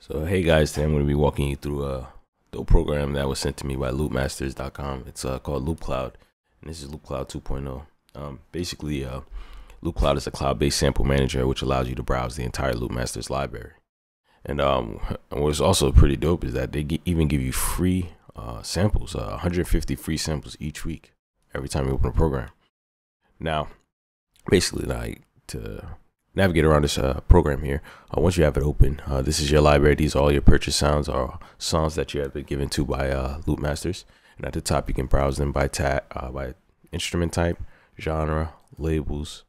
So hey guys, today I'm going to be walking you through a dope program that was sent to me by Loopmasters.com. It's called LoopCloud, and this is LoopCloud 2.0. Basically, LoopCloud is a cloud-based sample manager which allows you to browse the entire Loopmasters library. And what's also pretty dope is that they even give you free samples, 150 free samples each week, every time you open a program. Now, basically, like to navigate around this program here, once you have it open, this is your library. These are all your purchase sounds, or songs that you have been given to by Loopmasters. And at the top, you can browse them by instrument type, genre, labels,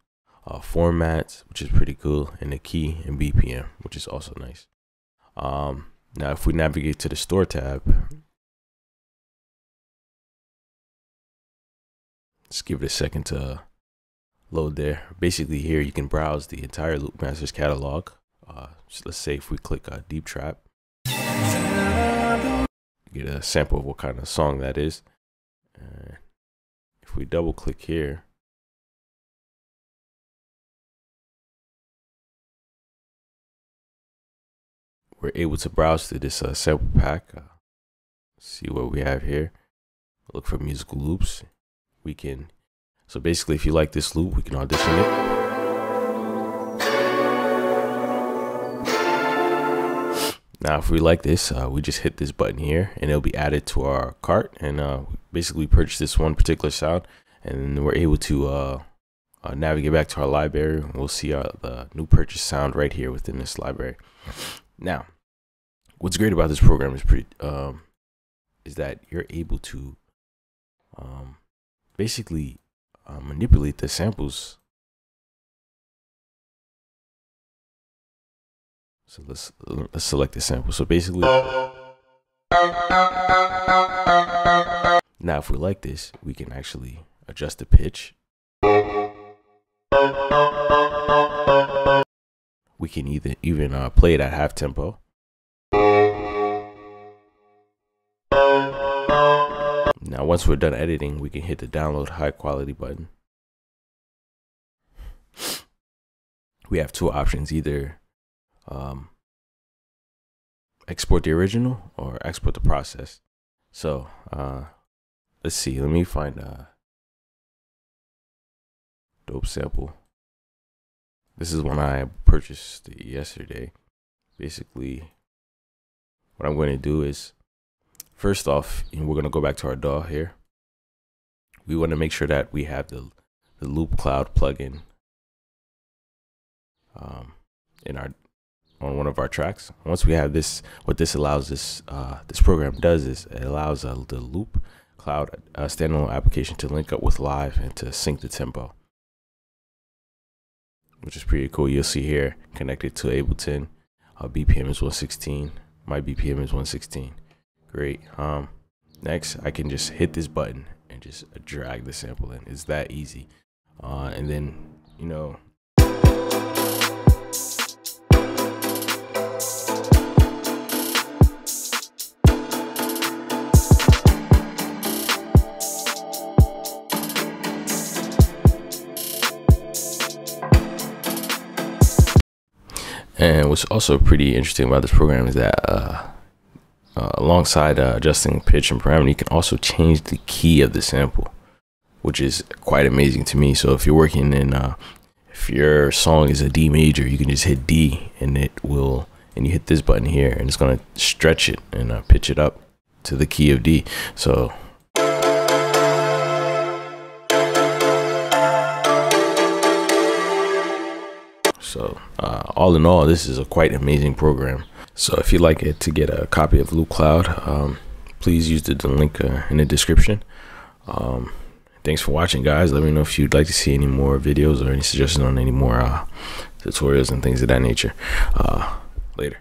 formats, which is pretty cool, and the key and BPM, which is also nice. Now, if we navigate to the store tab, let's give it a second to load there. Basically, here you can browse the entire Loopmasters catalog. So let's say if we click Deep Trap, get a sample of what kind of song that is. And if we double click here, we're able to browse through this sample pack. See what we have here. Look for musical loops. We can. So basically, if you like this loop, we can audition it. Now, if we like this, we just hit this button here and it'll be added to our cart. And basically purchase this one particular sound, and we're able to navigate back to our library. We'll see the new purchase sound right here within this library. Now, what's great about this program is that you're able to basically manipulate the samples. So let's select the sample. So basically, now if we like this, we can actually adjust the pitch. We can even play it at half tempo. Now, once we're done editing, we can hit the download high quality button. We have two options, either export the original or export the process. So let's see, let me find a dope sample. This is one I purchased yesterday. Basically, what I'm going to do is, first off, we're going to go back to our DAW here. We want to make sure that we have the LoopCloud plugin on one of our tracks. Once we have this, what this allows, this program does is it allows the LoopCloud standalone application to link up with Live and to sync the tempo, which is pretty cool. You'll see here, connected to Ableton, BPM is 116. My BPM is 116. Great. Next, I can just hit this button and just drag the sample in. It's that easy. And then, you know, and what's also pretty interesting about this program is that alongside adjusting pitch and parameter, you can also change the key of the sample, which is quite amazing to me. So if you're working in, if your song is a D major, you can just hit D and it will, and you hit this button here and it's going to stretch it and pitch it up to the key of D. So all in all, this is a quite amazing program. So if you'd like it to get a copy of LoopCloud, please use the link in the description. Thanks for watching, guys. Let me know if you'd like to see any more videos or any suggestions on any more tutorials and things of that nature. Later.